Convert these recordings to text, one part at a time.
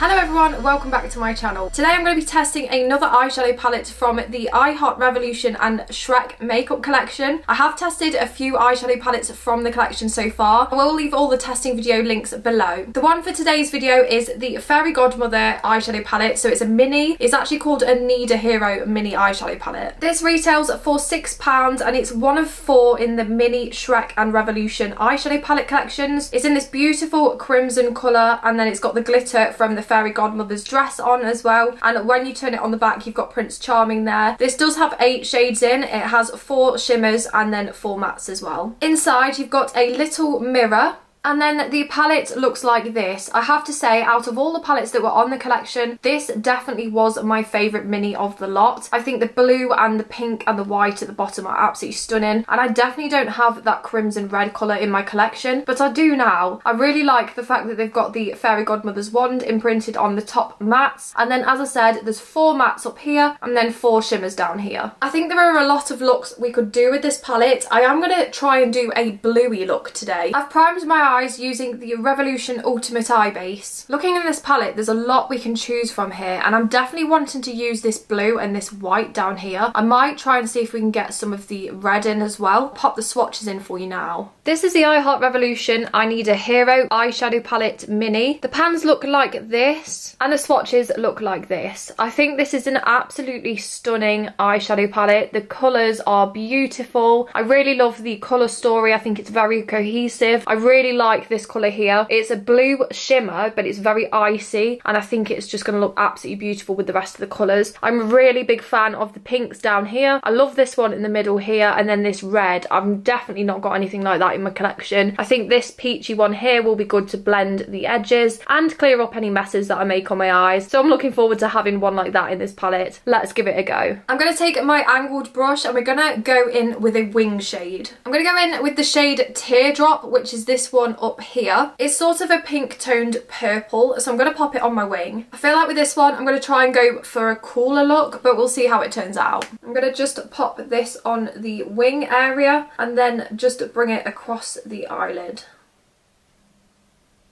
Hello everyone, welcome back to my channel. Today I'm going to be testing another eyeshadow palette from the I Heart Revolution and Shrek makeup collection. I have tested a few eyeshadow palettes from the collection so far. I will leave all the testing video links below. The one for today's video is the Fairy Godmother eyeshadow palette, so it's a mini. It's actually called a Need a Hero mini eyeshadow palette. This retails for £6 and it's one of four in the mini Shrek and Revolution eyeshadow palette collections. It's in this beautiful crimson colour and then it's got the glitter from the Fairy Godmother's dress on as well, and when you turn it on the back you've got Prince Charming there. This does have 8 shades in. It has 4 shimmers and then 4 mattes as well. Inside you've got a little mirror. And then the palette looks like this. I have to say, out of all the palettes that were on the collection, this definitely was my favourite mini of the lot. I think the blue and the pink and the white at the bottom are absolutely stunning. And I definitely don't have that crimson red colour in my collection, but I do now. I really like the fact that they've got the Fairy Godmother's wand imprinted on the top mattes. And then, as I said, there's 4 mattes up here and then 4 shimmers down here. I think there are a lot of looks we could do with this palette. I am going to try and do a bluey look today. I've primed my eyes using the Revolution Ultimate Eye Base. Looking at this palette, there's a lot we can choose from here, and I'm definitely wanting to use this blue and this white down here. I might try and see if we can get some of the red in as well. Pop the swatches in for you now. This is the I Heart Revolution I Need a Hero eyeshadow palette mini. The pans look like this, and the swatches look like this. I think this is an absolutely stunning eyeshadow palette. The colours are beautiful. I really love the colour story. I think it's very cohesive. I really like this colour here. It's a blue shimmer, but it's very icy, and I think it's just going to look absolutely beautiful with the rest of the colours. I'm a really big fan of the pinks down here. I love this one in the middle here, and then this red. I've definitely not got anything like that in my collection. I think this peachy one here will be good to blend the edges and clear up any messes that I make on my eyes, so I'm looking forward to having one like that in this palette. Let's give it a go. I'm going to take my angled brush and we're going to go in with a wing shade. I'm going to go in with the shade Teardrop, which is this one up here. It's sort of a pink toned purple, so I'm going to pop it on my wing. I feel like with this one I'm going to try and go for a cooler look, but we'll see how it turns out. I'm going to just pop this on the wing area and then just bring it across the eyelid.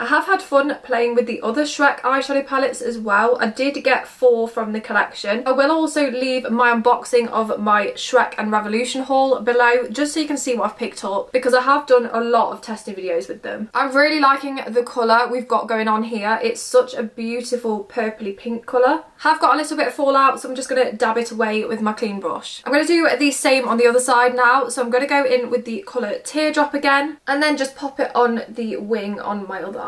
I have had fun playing with the other Shrek eyeshadow palettes as well. I did get 4 from the collection. I will also leave my unboxing of my Shrek and Revolution haul below just so you can see what I've picked up, because I have done a lot of testing videos with them. I'm really liking the colour we've got going on here. It's such a beautiful purpley pink colour. Have got a little bit of fallout, so I'm just going to dab it away with my clean brush. I'm going to do the same on the other side now, so I'm going to go in with the colour Teardrop again and then just pop it on the wing on my other eye.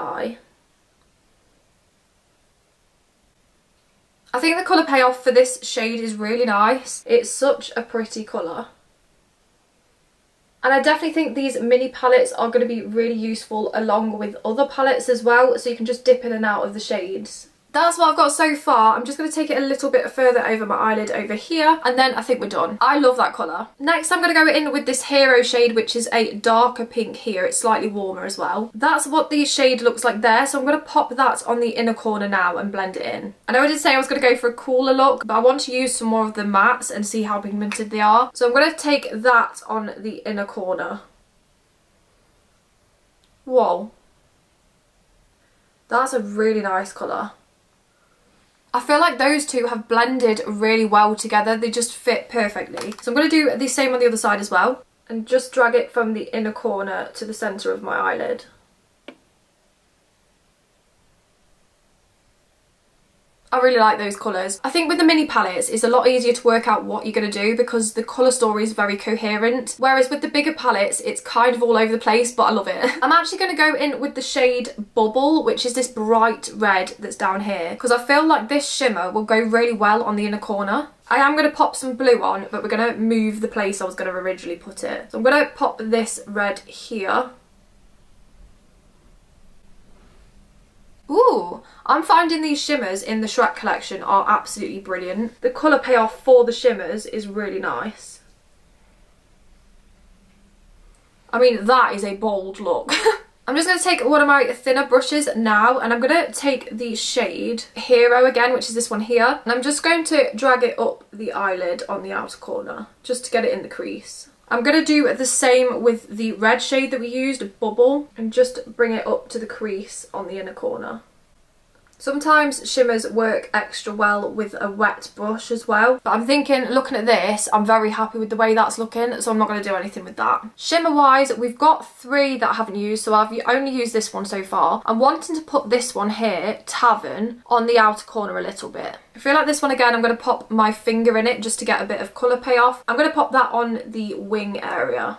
I think the colour payoff for this shade is really nice. It's such a pretty colour. And I definitely think these mini palettes are going to be really useful along with other palettes as well, so you can just dip in and out of the shades. That's what I've got so far. I'm just going to take it a little bit further over my eyelid over here, and then I think we're done. I love that colour. Next, I'm going to go in with this Hero shade, which is a darker pink here. It's slightly warmer as well. That's what the shade looks like there, so I'm going to pop that on the inner corner now and blend it in. I know I did say I was going to go for a cooler look, but I want to use some more of the mattes and see how pigmented they are. So I'm going to take that on the inner corner. Whoa. That's a really nice colour. I feel like those two have blended really well together. They just fit perfectly. So I'm going to do the same on the other side as well and just drag it from the inner corner to the centre of my eyelid. I really like those colours. I think with the mini palettes it's a lot easier to work out what you're going to do because the colour story is very coherent, whereas with the bigger palettes it's kind of all over the place, but I love it. I'm actually going to go in with the shade Bubble, which is this bright red that's down here, because I feel like this shimmer will go really well on the inner corner. I am going to pop some blue on, but we're going to move the place I was going to originally put it. So I'm going to pop this red here. Ooh, I'm finding these shimmers in the Shrek collection are absolutely brilliant. The colour payoff for the shimmers is really nice. I mean, that is a bold look. I'm just going to take one of my thinner brushes now and I'm going to take the shade Hero again, which is this one here. And I'm just going to drag it up the eyelid on the outer corner just to get it in the crease. I'm going to do the same with the red shade that we used, Bubble, and just bring it up to the crease on the inner corner. Sometimes shimmers work extra well with a wet brush as well. But I'm thinking, looking at this, I'm very happy with the way that's looking, so I'm not going to do anything with that. Shimmer wise, we've got three that I haven't used, so I've only used this one so far. I'm wanting to put this one here, Tavern, on the outer corner a little bit. I feel like this one again, I'm going to pop my finger in it just to get a bit of colour payoff. I'm going to pop that on the wing area.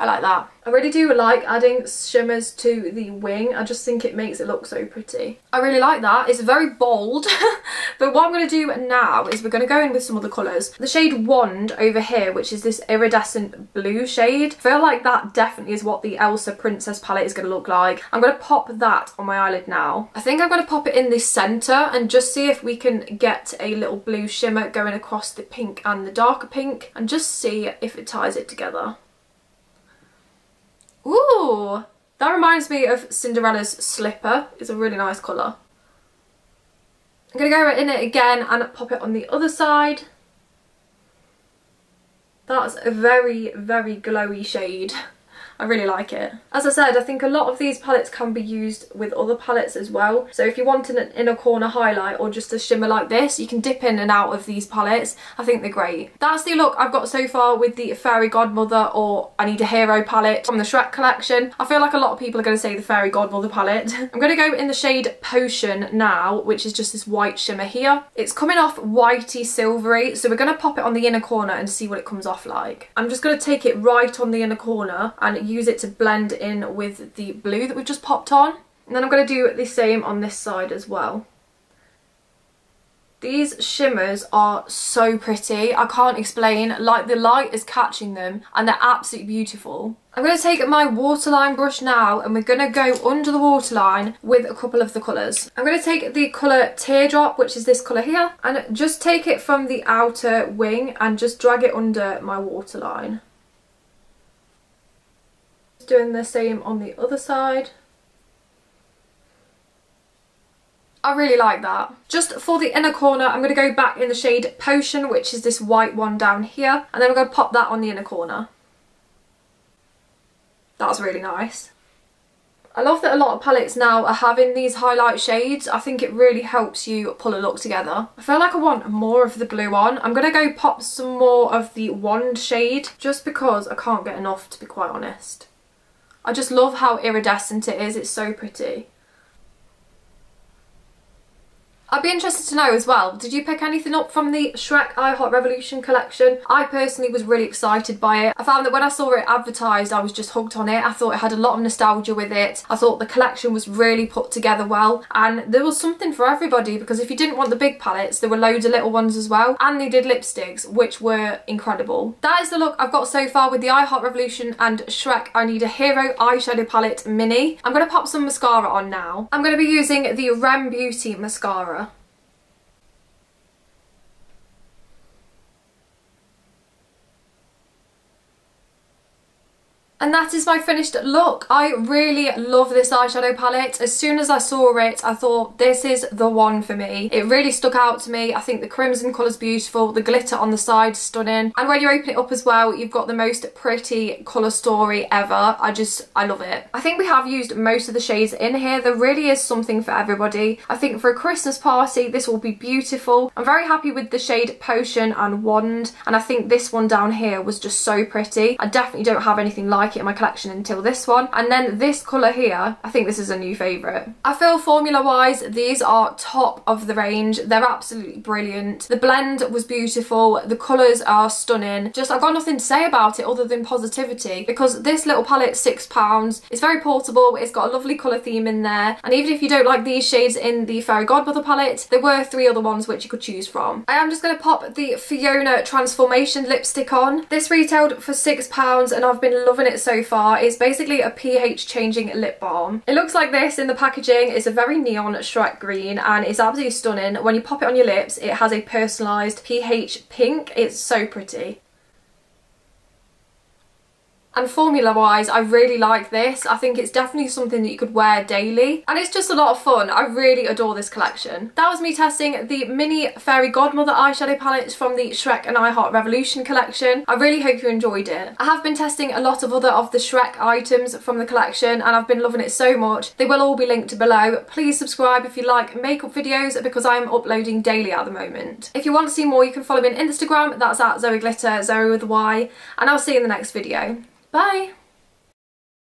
I like that. I really do like adding shimmers to the wing. I just think it makes it look so pretty. I really like that. It's very bold. But what I'm going to do now is we're going to go in with some other colours. The shade Wand over here, which is this iridescent blue shade. I feel like that definitely is what the Elsa Princess palette is going to look like. I'm going to pop that on my eyelid now. I think I'm going to pop it in the centre and just see if we can get a little blue shimmer going across the pink and the darker pink. And just see if it ties it together. Ooh, that reminds me of Cinderella's slipper. It's a really nice colour. I'm going to go in it again and pop it on the other side. That's a very, very glowy shade. I really like it. As I said, I think a lot of these palettes can be used with other palettes as well. So if you want an inner corner highlight or just a shimmer like this, you can dip in and out of these palettes. I think they're great. That's the look I've got so far with the Fairy Godmother or I Need a Hero palette from the Shrek collection. I feel like a lot of people are going to say the Fairy Godmother palette. I'm going to go in the shade Potion now, which is just this white shimmer here. It's coming off whitey silvery, so we're going to pop it on the inner corner and see what it comes off like. I'm just going to take it right on the inner corner and use it to blend in with the blue that we've just popped on. And then I'm going to do the same on this side as well. These shimmers are so pretty. I can't explain. Like, the light is catching them and they're absolutely beautiful. I'm going to take my waterline brush now and we're going to go under the waterline with a couple of the colours. I'm going to take the colour Teardrop, which is this colour here, and just take it from the outer wing and just drag it under my waterline. Doing the same on the other side. I really like that. Just for the inner corner, I'm going to go back in the shade Potion, which is this white one down here, and then I'm going to pop that on the inner corner. That's really nice. I love that a lot of palettes now are having these highlight shades. I think it really helps you pull a look together. I feel like I want more of the blue on. I'm going to go pop some more of the Wand shade, just because I can't get enough, to be quite honest. I just love how iridescent it is. It's so pretty. I'd be interested to know as well, did you pick anything up from the Shrek I Heart Revolution collection? I personally was really excited by it. I found that when I saw it advertised, I was just hooked on it. I thought it had a lot of nostalgia with it. I thought the collection was really put together well, and there was something for everybody, because if you didn't want the big palettes, there were loads of little ones as well, and they did lipsticks, which were incredible. That is the look I've got so far with the I Heart Revolution and Shrek I Need a Hero eyeshadow palette mini. I'm going to pop some mascara on now. I'm going to be using the Rem Beauty mascara. And that is my finished look. I really love this eyeshadow palette. As soon as I saw it, I thought, this is the one for me. It really stuck out to me. I think the crimson colour's beautiful, the glitter on the side's stunning. And when you open it up as well, you've got the most pretty colour story ever. I love it. I think we have used most of the shades in here. There really is something for everybody. I think for a Christmas party, this will be beautiful. I'm very happy with the shade Potion and Wand. And I think this one down here was just so pretty. I definitely don't have anything like it in my collection until this one. And then this colour here, I think this is a new favourite. I feel formula wise these are top of the range. They're absolutely brilliant. The blend was beautiful, the colours are stunning. Just, I've got nothing to say about it other than positivity, because this little palette, £6, it's very portable, it's got a lovely colour theme in there, and even if you don't like these shades in the Fairy Godmother palette, there were three other ones which you could choose from. I am just going to pop the Fiona Transformation lipstick on. This retailed for £6 and I've been loving it so far. It's basically a pH changing lip balm. It looks like this in the packaging. It's a very neon Shrek green and it's absolutely stunning. When you pop it on your lips, it has a personalised pH pink. It's so pretty. And formula wise, I really like this. I think it's definitely something that you could wear daily, and it's just a lot of fun. I really adore this collection. That was me testing the mini Fairy Godmother eyeshadow palettes from the Shrek and I Heart Revolution collection. I really hope you enjoyed it. I have been testing a lot of other of the Shrek items from the collection, and I've been loving it so much. They will all be linked below. Please subscribe if you like makeup videos, because I am uploading daily at the moment. If you want to see more, you can follow me on Instagram. That's @ZoeGlitter, Zoe with a Y, and I'll see you in the next video. Bye!